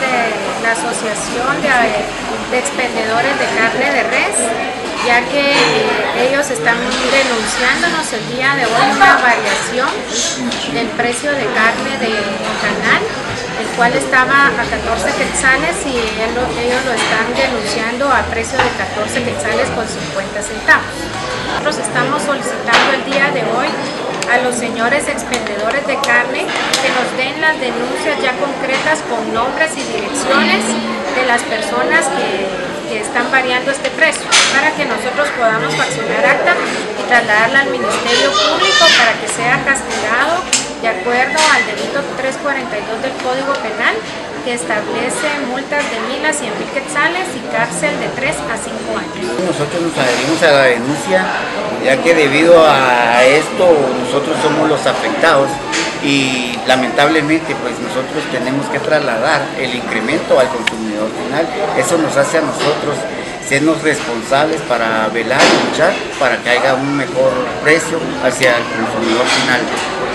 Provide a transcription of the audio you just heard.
de la Asociación de Expendedores de Carne de Res, ya que ellos están denunciándonos el día de hoy una variación del precio de carne de canal, el cual estaba a 14 quetzales y ellos lo están denunciando a precio de 14 quetzales con 50 centavos. Nosotros estamos solicitando el día de hoy a los señores expendedores de carne que nos den las denuncias ya concretas con nombres y direcciones de las personas que están variando este precio, para que nosotros podamos faccionar acta y trasladarla al Ministerio Público para que sea castigado de acuerdo al delito 342 del Código Penal, que establece multas de 1.000 a 100.000 quetzales y cárcel de 3 a 5 años. Nosotros nos adherimos a la denuncia, ya que debido a esto nosotros somos los afectados y lamentablemente pues nosotros tenemos que trasladar el incremento al consumidor final. Eso nos hace a nosotros sernos responsables para velar y luchar para que haya un mejor precio hacia el consumidor final.